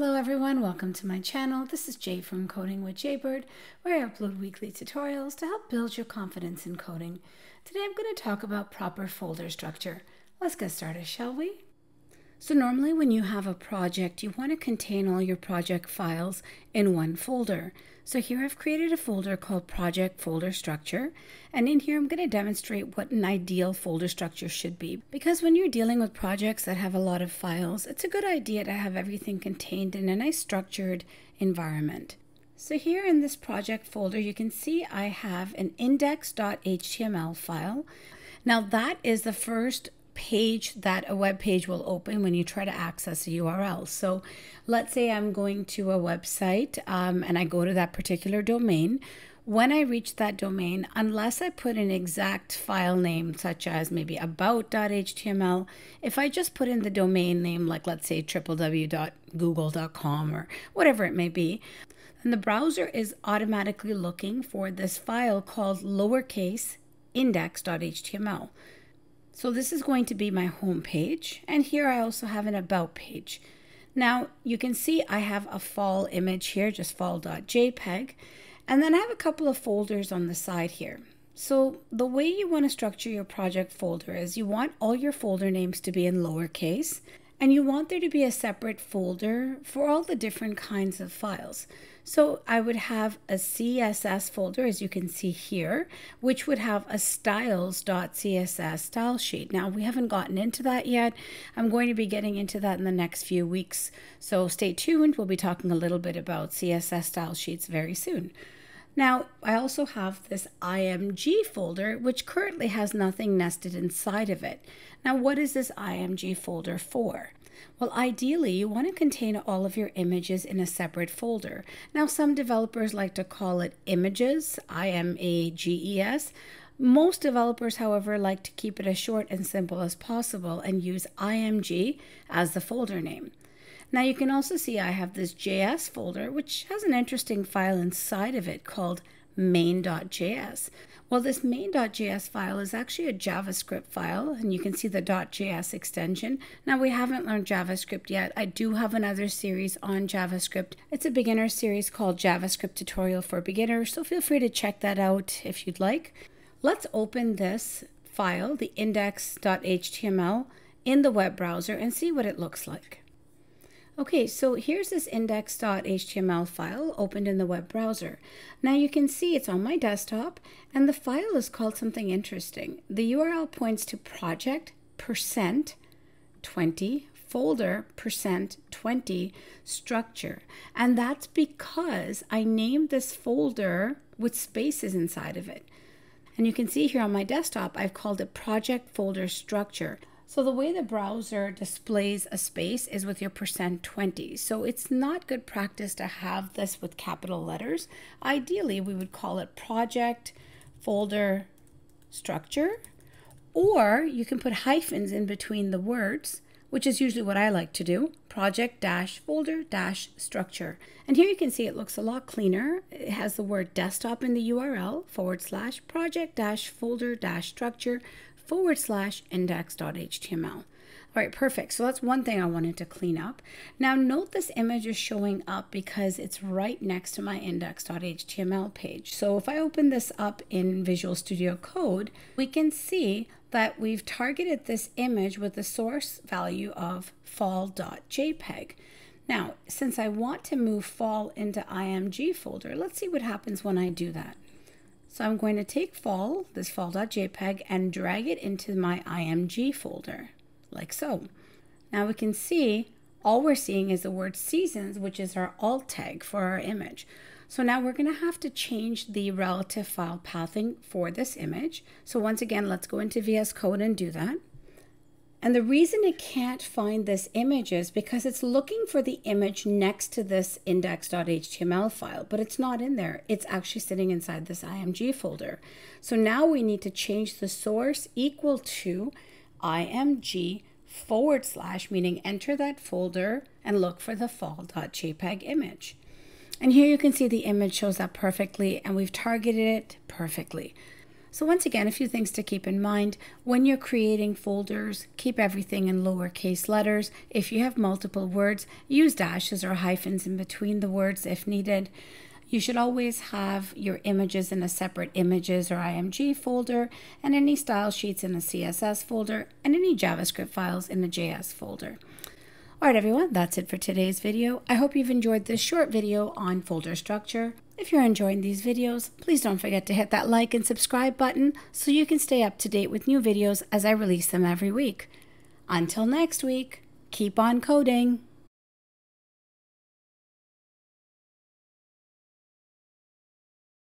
Hello everyone, welcome to my channel. This is Jay from Coding with Jaybird, where I upload weekly tutorials to help build your confidence in coding. Today I'm going to talk about proper folder structure. Let's get started, shall we? So normally when you have a project, you want to contain all your project files in one folder. So here I've created a folder called Project Folder Structure, and in here I'm going to demonstrate what an ideal folder structure should be. Because when you're dealing with projects that have a lot of files, it's a good idea to have everything contained in a nice structured environment. So here in this project folder, you can see I have an index.html file. Now that is the first page that a web page will open when you try to access a URL. So let's say I'm going to a website and I go to that particular domain. When I reach that domain, unless I put an exact file name, such as maybe about.html, if I just put in the domain name, like let's say www.google.com or whatever it may be, then the browser is automatically looking for this file called lowercase index.html. So this is going to be my home page, and here I also have an about page. Now you can see I have a fall image here, just fall.jpg, and then I have a couple of folders on the side here. So the way you want to structure your project folder is you want all your folder names to be in lowercase, and you want there to be a separate folder for all the different kinds of files. So I would have a CSS folder, as you can see here, which would have a styles.css style sheet. Now we haven't gotten into that yet. I'm going to be getting into that in the next few weeks. So stay tuned. We'll be talking a little bit about CSS style sheets very soon. Now, I also have this IMG folder, which currently has nothing nested inside of it. Now, what is this IMG folder for? Well, ideally, you want to contain all of your images in a separate folder. Now, some developers like to call it images, I-M-A-G-E-S. Most developers, however, like to keep it as short and simple as possible and use IMG as the folder name. Now you can also see I have this JS folder, which has an interesting file inside of it called main.js. Well, this main.js file is actually a JavaScript file, and you can see the .js extension. Now we haven't learned JavaScript yet. I do have another series on JavaScript. It's a beginner series called JavaScript Tutorial for Beginners, so feel free to check that out if you'd like. Let's open this file, the index.html, in the web browser and see what it looks like. Okay, so here's this index.html file opened in the web browser. Now you can see it's on my desktop, and the file is called something interesting. The URL points to project %20 folder %20 structure. And that's because I named this folder with spaces inside of it. And you can see here on my desktop, I've called it project folder structure. So the way the browser displays a space is with your %20. So it's not good practice to have this with capital letters. Ideally, we would call it project folder structure, or you can put hyphens in between the words, which is usually what I like to do, project-folder-structure. And here you can see it looks a lot cleaner. It has the word desktop in the URL, / project-folder-structure, / index.html. All right, perfect. So that's one thing I wanted to clean up. Now note this image is showing up because it's right next to my index.html page. So if I open this up in Visual Studio Code, we can see that we've targeted this image with the source value of fall.jpg. Now, since I want to move fall into IMG folder, let's see what happens when I do that. So I'm going to take fall, this fall.jpg, and drag it into my IMG folder, like so. Now we can see, all we're seeing is the word seasons, which is our alt tag for our image. So now we're going to have to change the relative file pathing for this image. So once again, let's go into VS Code and do that. And the reason it can't find this image is because it's looking for the image next to this index.html file, but it's not in there. It's actually sitting inside this IMG folder. So now we need to change the source equal to IMG /, meaning enter that folder and look for the fall.jpg image. And here you can see the image shows up perfectly, and we've targeted it perfectly. So once again, a few things to keep in mind. When you're creating folders, keep everything in lowercase letters. If you have multiple words, use dashes or hyphens in between the words if needed. You should always have your images in a separate images or IMG folder, and any style sheets in a CSS folder, and any JavaScript files in a JS folder. All right, everyone, that's it for today's video. I hope you've enjoyed this short video on folder structure. If you're enjoying these videos, please don't forget to hit that like and subscribe button so you can stay up to date with new videos as I release them every week. Until next week, keep on coding.